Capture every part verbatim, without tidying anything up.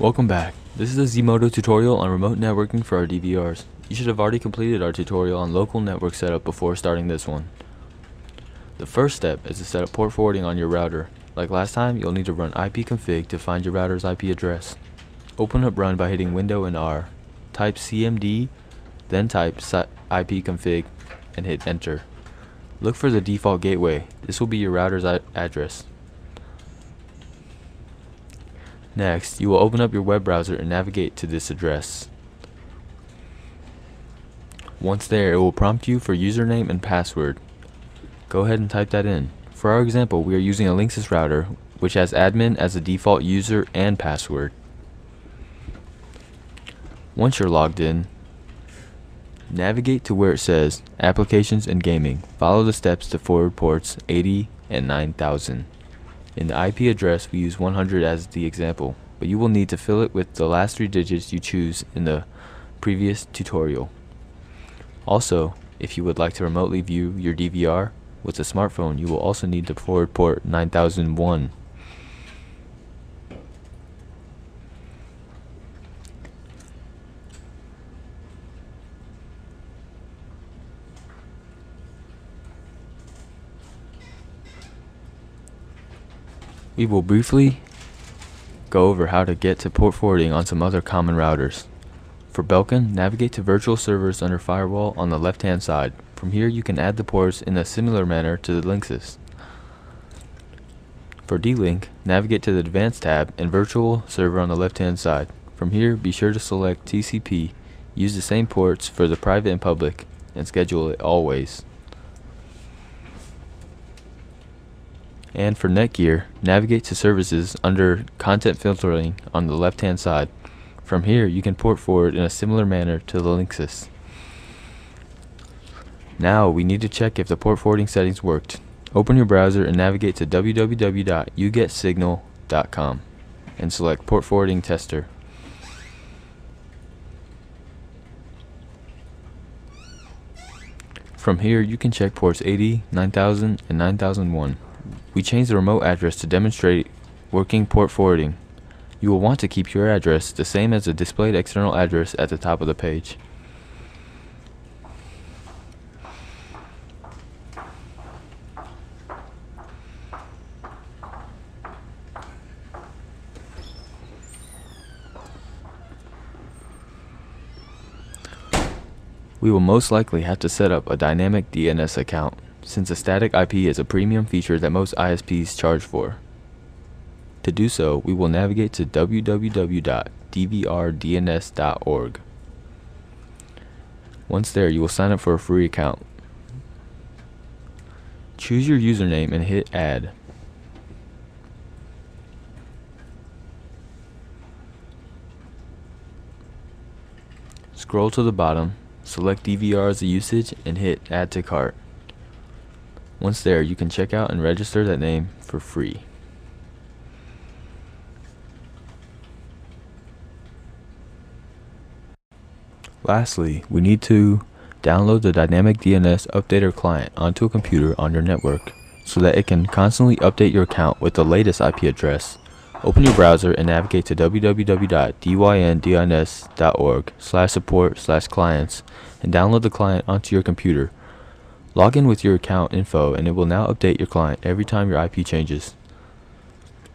Welcome back. This is a Zmodo tutorial on remote networking for our D V Rs. You should have already completed our tutorial on local network setup before starting this one. The first step is to set up port forwarding on your router. Like last time, you'll need to run ipconfig to find your router's I P address. Open up Run by hitting Window and R. Type C M D, then type ipconfig and hit Enter. Look for the default gateway. This will be your router's address. Next, you will open up your web browser and navigate to this address. Once there, it will prompt you for username and password. Go ahead and type that in. For our example, we are using a Linksys router, which has admin as the default user and password. Once you're logged in, navigate to where it says Applications and Gaming. Follow the steps to forward ports eighty and nine thousand. In the I P address, we use one hundred as the example, but you will need to fill it with the last three digits you choose in the previous tutorial. Also, if you would like to remotely view your D V R with a smartphone, you will also need to forward port nine thousand one. We will briefly go over how to get to port forwarding on some other common routers. For Belkin, navigate to Virtual Servers under Firewall on the left hand side. From here you can add the ports in a similar manner to the Linksys. For D-Link, navigate to the Advanced tab and Virtual Server on the left hand side. From here, be sure to select T C P, use the same ports for the private and public, and schedule it always. And for Netgear, navigate to Services under Content Filtering on the left-hand side. From here, you can port forward in a similar manner to the Linksys. Now, we need to check if the port forwarding settings worked. Open your browser and navigate to w w w dot you get signal dot com and select Port Forwarding Tester. From here, you can check ports eighty, nine thousand, and nine thousand one. We change the remote address to demonstrate working port forwarding. You will want to keep your address the same as the displayed external address at the top of the page. We will most likely have to set up a dynamic D N S account, since a static I P is a premium feature that most I S Ps charge for. To do so, we will navigate to w w w dot d v r d n s dot org. Once there, you will sign up for a free account. Choose your username and hit Add. Scroll to the bottom, select D V R as a usage, and hit Add to Cart. Once there, you can check out and register that name for free. Lastly, we need to download the Dynamic D N S Updater client onto a computer on your network so that it can constantly update your account with the latest I P address. Open your browser and navigate to w w w dot d y n d n s dot org slash support slash clients and download the client onto your computer. Log in with your account info and it will now update your client every time your I P changes.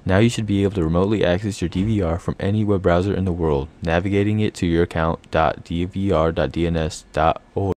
Now you should be able to remotely access your D V R from any web browser in the world, navigating it to your account dot d v r dot d n s dot org.